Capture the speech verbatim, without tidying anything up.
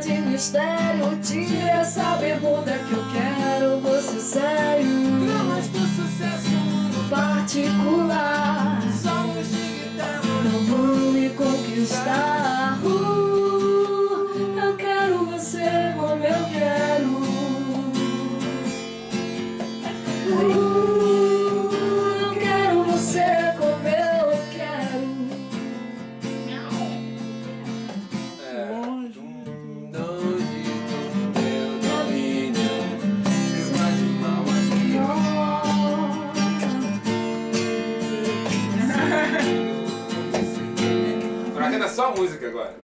de mistério, tira essa bermuda que eu quero você sério. Dramas do sucesso, mundo particular, somos de guitarra, não vão me conquistar. uh, Eu quero você como eu quero. uh, Só música agora.